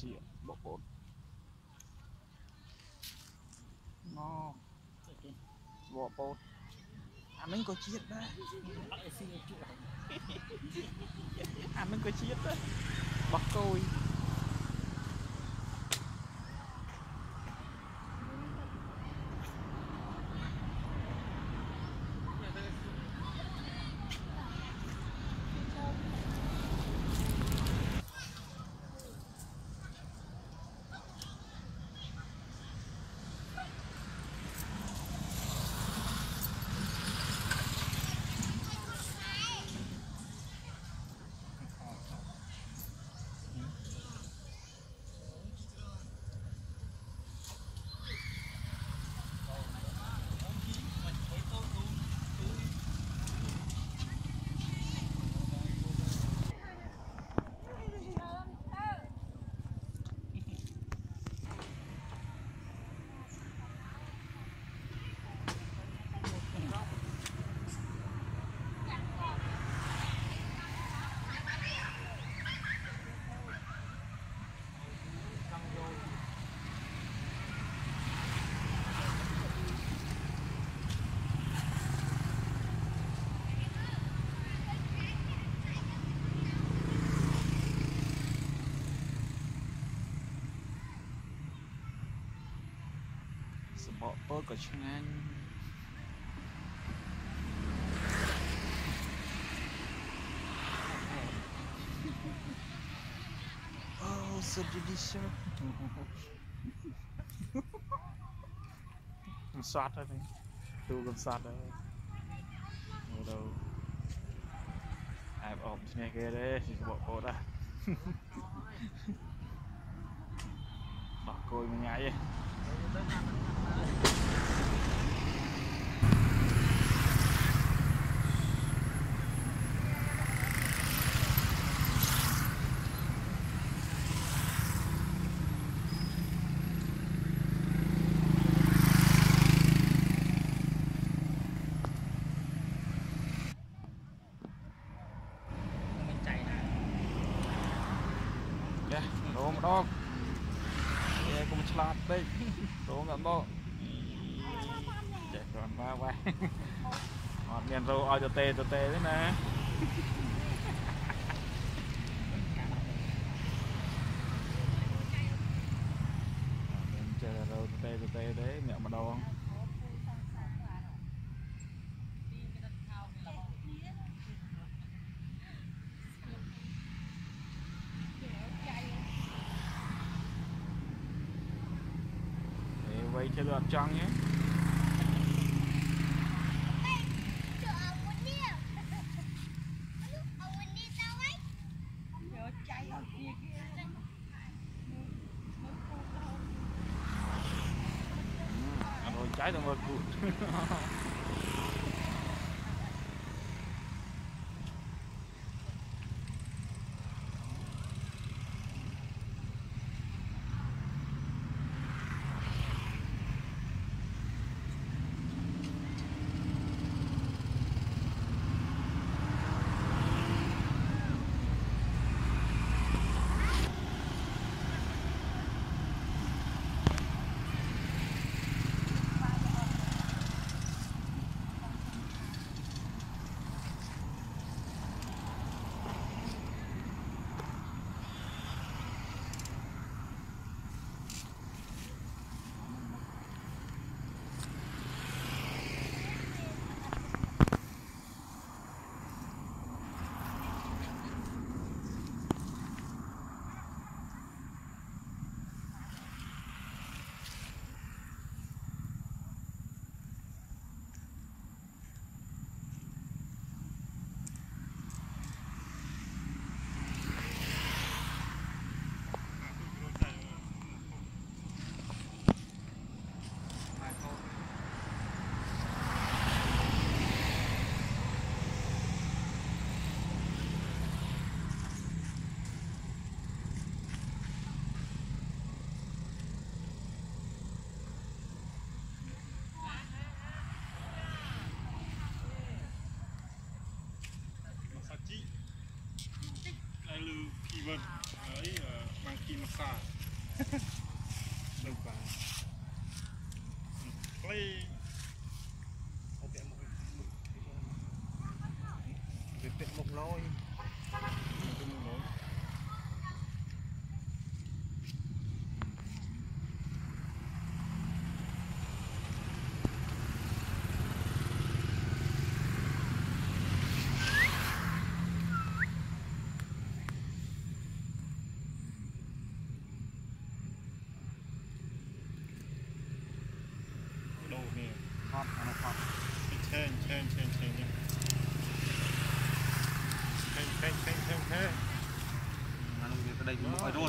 FC bộ 4 nó bộ 4 à mình có chiết đấy à mình có chiết đấy bọc côi bộ bơ của chúng anh oh so delicious soát rồi này tôi còn soát rồi ngồi đâu ai ôm này kia đấy bộ bơ đã bỏ côi mình nhảy vậy yeah, đúng đó cũng slap đấy đúng là nó chạy còn ba quay ngọt miền râu oi cho tê đấy nè chờ râu tê đấy mẹ mà đâu không chơi được trăng nhé. Rồi cháy được một cụt. outside. Please. Okay, một lối. Phải đồ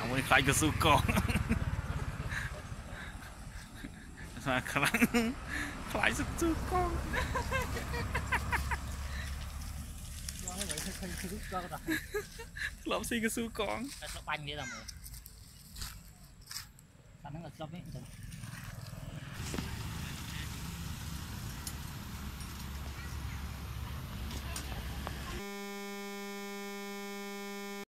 Ông khai cơ su con sao khăng khai su con lốp xi cơ su con bánh đi làm rồi.